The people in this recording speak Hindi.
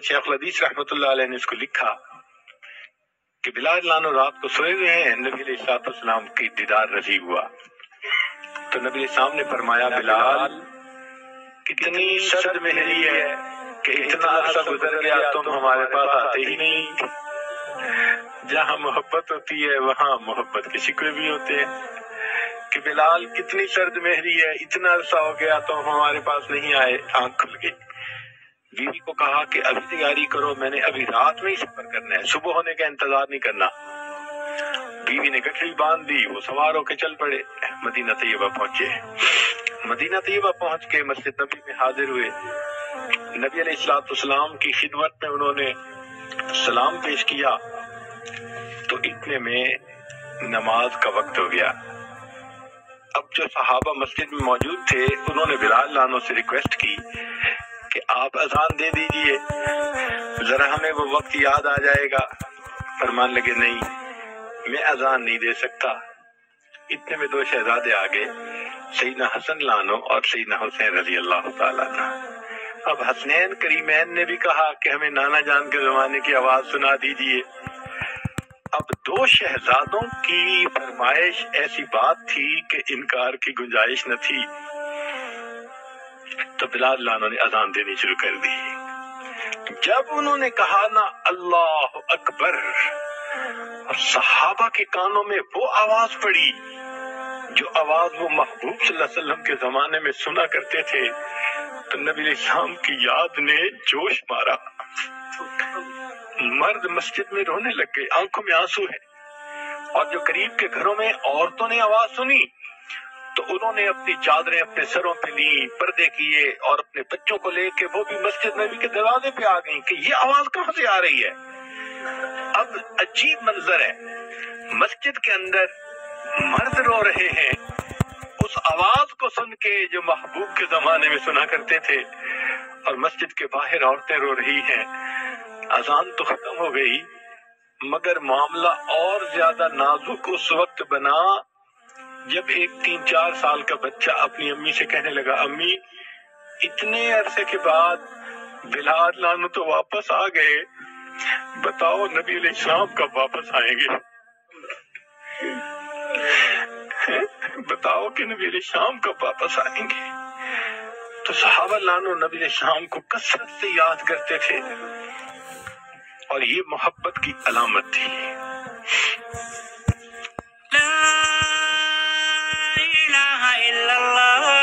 हजरत शेख हदीस रहमतुल्लाह अलैह ने इसको लिखा कि बिलाल लानो रात को सोए हुए हैं, नबी अलैहिस्सलाम की दीदार नसीब हुआ। तो नबी अलैहिस्सलाम ने फरमाया, बिलाल कितनी शर्म मेरी है कि इतना अरसा गुजर गया तुम हमारे पास आते ही नहीं। जहाँ मोहब्बत होती है वहाँ मोहब्बत के शिकवे भी होते हैं। कि बिलाल कितनी सर्द मेहरी है, इतना अरसा हो गया तो हमारे पास नहीं आए। आंख खुल गई, बीवी को कहा कि अभी तैयारी करो, मैंने अभी रात में ही सफर करना है, सुबह होने का इंतजार नहीं करना। बीवी ने गठरी बांध दी, वो सवार होके चल पड़े। मदीना तैयबा पहुंचे, मदीना तैयबा पहुंच के मस्जिद नबी में हाजिर हुए। नबी अलैहिस्सलाम की खिदमत में उन्होंने सलाम पेश किया। तो इतने में नमाज का वक्त हो गया। अब जो सहाबा मस्जिद में मौजूद थे उन्होंने बिलाल लानो से रिक्वेस्ट की कि आप अजान दे दीजिए, जरा हमें वो वक्त याद आ जाएगा। फरमान लगे, नहीं, मैं अजान नहीं दे सकता। इतने में दो शहजादे आ गए, सैयदना हसन लानो और सैयदना हुसैन रजी अल्लाह ताला। अब हसनैन करीमैन ने भी कहा कि हमें नाना जान के जमाने की आवाज सुना दीजिए। अब दो शहजादों की फरमाइश ऐसी बात थी कि इनकार की गुंजाइश न थी। तो बिलाल लानो ने अजान देनी शुरू कर दी। जब उन्होंने कहा ना अल्लाह अकबर, और सहाबा के कानों में वो आवाज पड़ी जो आवाज वो महबूब सल्लल्लाहु अलैहि वसल्लम के जमाने में सुना करते थे। तो नबी अलैहिस्सलाम की याद ने जोश मारा। मर्द मस्जिद में रोने लग गए, आंखों में आंसू है। और जो करीब के घरों में औरतों ने आवाज सुनी तो उन्होंने अपनी चादरें अपने सरों पे ली, पर्दे किए और अपने बच्चों को लेके वो भी मस्जिद नबी के दरवाजे पे आ गई कि ये आवाज कहाँ से आ रही है। अब अजीब मंजर है, मस्जिद के अंदर मर्द रो रहे हैं उस आवाज को सुन के जो महबूब के जमाने में सुना करते थे, और मस्जिद के बाहर औरतें रो रही हैं। अजान तो खत्म हो गई, मगर मामला और ज्यादा नाजुक उस वक्त बना जब एक 3-4 साल का बच्चा अपनी अम्मी से कहने लगा, अम्मी इतने अरसे के बाद बिलाल लानो तो वापस आ गए, बताओ नबी अलैहिस्सलाम कब वापस आएंगे, बताओ कि नबी अलैहिस्सलाम कब वापस आएंगे। तो सहाबा लानो नबी अलैहिस्सलाम को कसरत से याद करते थे, और ये मोहब्बत की अलामत थी। ला इलाहा इल्लल्लाह।